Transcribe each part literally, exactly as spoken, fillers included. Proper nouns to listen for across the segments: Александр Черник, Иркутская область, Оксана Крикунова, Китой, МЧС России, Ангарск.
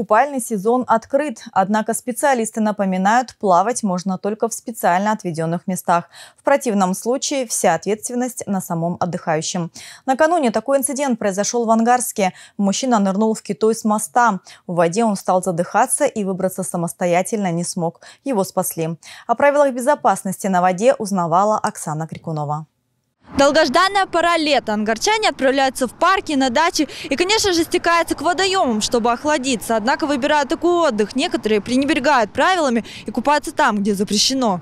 Купальный сезон открыт, однако специалисты напоминают, плавать можно только в специально отведенных местах. В противном случае вся ответственность на самом отдыхающем. Накануне такой инцидент произошел в Ангарске. Мужчина нырнул в Китой с моста. В воде он стал задыхаться и выбраться самостоятельно не смог. Его спасли. О правилах безопасности на воде узнавала Оксана Крикунова. Долгожданная пора лета. Ангарчане отправляются в парки, на дачи и, конечно же, стекаются к водоемам, чтобы охладиться. Однако выбирают такой отдых. Некоторые пренебрегают правилами и купаются там, где запрещено.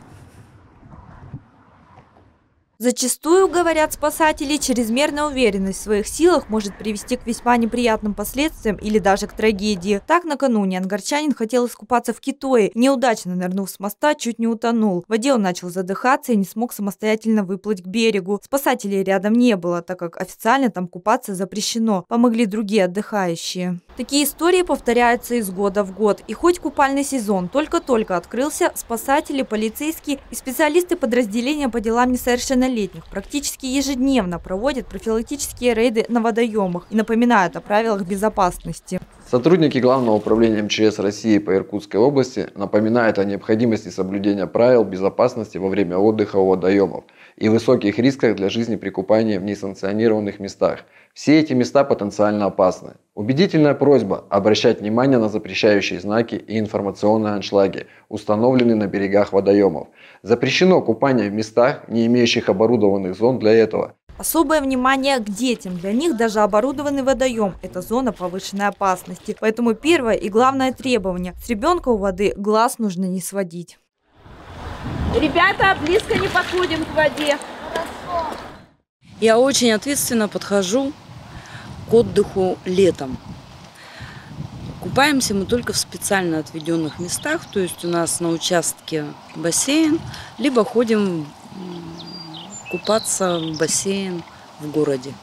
Зачастую, говорят спасатели, чрезмерная уверенность в своих силах может привести к весьма неприятным последствиям или даже к трагедии. Так, накануне ангарчанин хотел искупаться в Китое. Неудачно нырнув с моста, чуть не утонул. В воде он начал задыхаться и не смог самостоятельно выплыть к берегу. Спасателей рядом не было, так как официально там купаться запрещено. Помогли другие отдыхающие. Такие истории повторяются из года в год. И хоть купальный сезон только-только открылся, спасатели, полицейские и специалисты подразделения по делам несовершеннолетних практически ежедневно проводят профилактические рейды на водоемах и напоминают о правилах безопасности. Сотрудники Главного управления МЧС России по Иркутской области напоминают о необходимости соблюдения правил безопасности во время отдыха у водоемов и высоких рисках для жизни при купании в несанкционированных местах. Все эти места потенциально опасны. Убедительная просьба обращать внимание на запрещающие знаки и информационные аншлаги, установленные на берегах водоемов. Запрещено купание в местах, не имеющих оборудованных зон для этого. Особое внимание к детям. Для них даже оборудованный водоем – это зона повышенной опасности. Поэтому первое и главное требование – с ребенка у воды глаз нужно не сводить. Ребята, близко не подходим к воде. Хорошо. Я очень ответственно подхожу к отдыху летом. Купаемся мы только в специально отведенных местах, то есть у нас на участке бассейн, либо ходим купаться в бассейн в городе.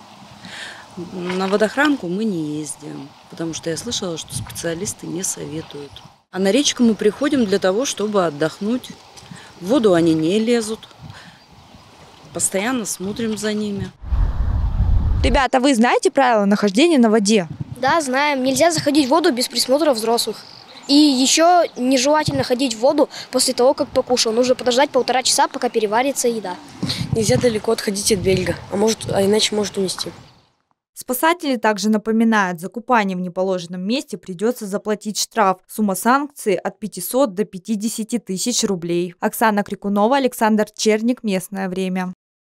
На водохранку мы не ездим, потому что я слышала, что специалисты не советуют. А на речку мы приходим для того, чтобы отдохнуть. В воду они не лезут, постоянно смотрим за ними. Ребята, вы знаете правила нахождения на воде? Да, знаем. Нельзя заходить в воду без присмотра взрослых. И еще нежелательно ходить в воду после того, как покушал. Нужно подождать полтора часа, пока переварится еда. Нельзя далеко отходить от берега, а может, а иначе может унести. Спасатели также напоминают, за купание в неположенном месте придется заплатить штраф. Сумма санкций от пятисот до пятидесяти тысяч рублей. Оксана Крикунова, Александр Черник. Местное время.